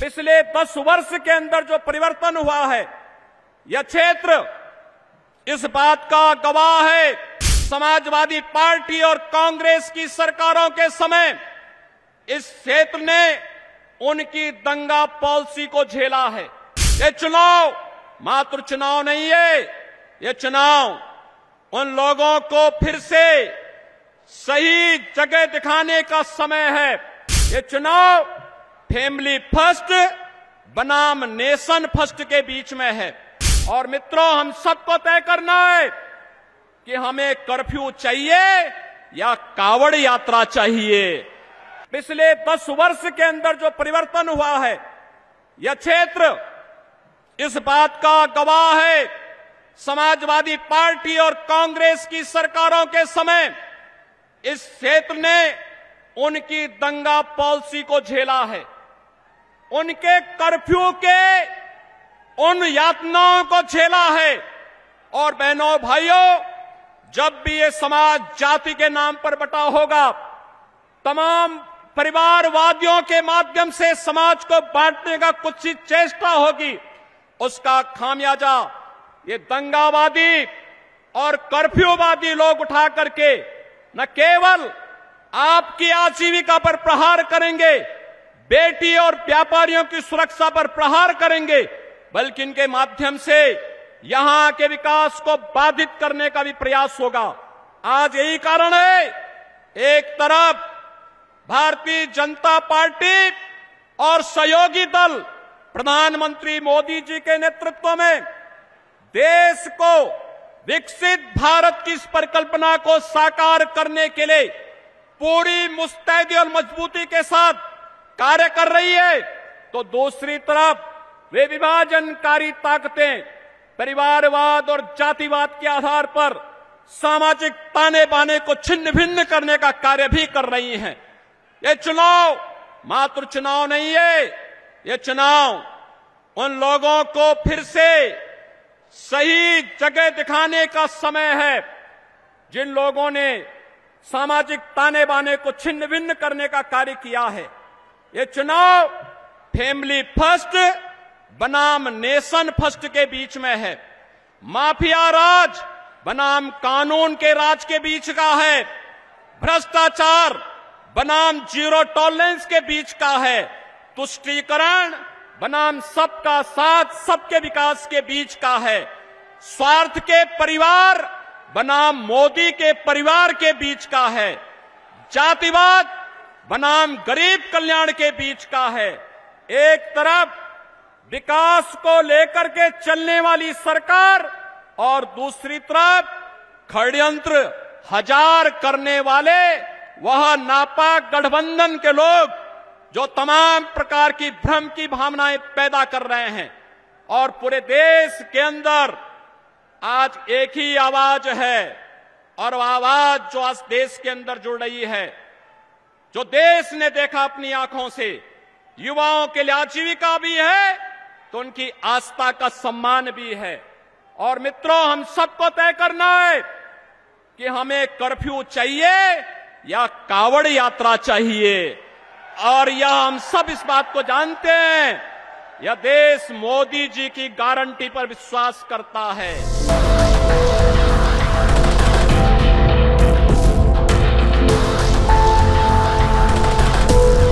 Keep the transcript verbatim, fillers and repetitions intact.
पिछले दस वर्ष के अंदर जो परिवर्तन हुआ है, यह क्षेत्र इस बात का गवाह है। समाजवादी पार्टी और कांग्रेस की सरकारों के समय इस क्षेत्र ने उनकी दंगा पॉलिसी को झेला है। ये चुनाव मात्र चुनाव नहीं है, ये चुनाव उन लोगों को फिर से सही जगह दिखाने का समय है। ये चुनाव फैमिली फर्स्ट बनाम नेशन फर्स्ट के बीच में है। और मित्रों, हम सबको तय करना है कि हमें कर्फ्यू चाहिए या कावड़ यात्रा चाहिए। पिछले दस वर्ष के अंदर जो परिवर्तन हुआ है, यह क्षेत्र इस बात का गवाह है। समाजवादी पार्टी और कांग्रेस की सरकारों के समय इस क्षेत्र ने उनकी दंगा पॉलिसी को झेला है, उनके कर्फ्यू के उन यातनाओं को झेला है। और बहनों भाइयों, जब भी ये समाज जाति के नाम पर बटा होगा, तमाम परिवारवादियों के माध्यम से समाज को बांटने का कुछ ही चेष्टा होगी, उसका खामियाजा ये दंगावादी और कर्फ्यूवादी लोग उठा करके न केवल आपकी आजीविका पर प्रहार करेंगे, बेटी और व्यापारियों की सुरक्षा पर प्रहार करेंगे, बल्कि इनके माध्यम से यहां के विकास को बाधित करने का भी प्रयास होगा। आज यही कारण है, एक तरफ भारतीय जनता पार्टी और सहयोगी दल प्रधानमंत्री मोदी जी के नेतृत्व में देश को विकसित भारत की इस परिकल्पना को साकार करने के लिए पूरी मुस्तैदी और मजबूती के साथ कार्य कर रही है, तो दूसरी तरफ वे विभाजनकारी ताकतें परिवारवाद और जातिवाद के आधार पर सामाजिक ताने बाने को छिन्न भिन्न करने का कार्य भी कर रही हैं। ये चुनाव मात्र चुनाव नहीं है, ये चुनाव उन लोगों को फिर से सही जगह दिखाने का समय है जिन लोगों ने सामाजिक ताने बाने को छिन्न भिन्न करने का कार्य किया है। ये चुनाव फैमिली फर्स्ट बनाम नेशन फर्स्ट के बीच में है, माफिया राज बनाम कानून के राज के बीच का है, भ्रष्टाचार बनाम जीरो टॉलरेंस के बीच का है, तुष्टीकरण बनाम सबका साथ सबके विकास के बीच का है, स्वार्थ के परिवार बनाम मोदी के परिवार के बीच का है, जातिवाद बनाम गरीब कल्याण के बीच का है। एक तरफ विकास को लेकर के चलने वाली सरकार और दूसरी तरफ षड्यंत्र हजार करने वाले वह नापाक गठबंधन के लोग जो तमाम प्रकार की भ्रम की भावनाएं पैदा कर रहे हैं। और पूरे देश के अंदर आज एक ही आवाज है, और वह आवाज जो आज देश के अंदर जुड़ रही है, जो देश ने देखा अपनी आंखों से, युवाओं के लिए आजीविका भी है तो उनकी आस्था का सम्मान भी है। और मित्रों, हम सबको तय करना है कि हमें कर्फ्यू चाहिए या कावड़ यात्रा चाहिए। और यह हम सब इस बात को जानते हैं, यह देश मोदी जी की गारंटी पर विश्वास करता है।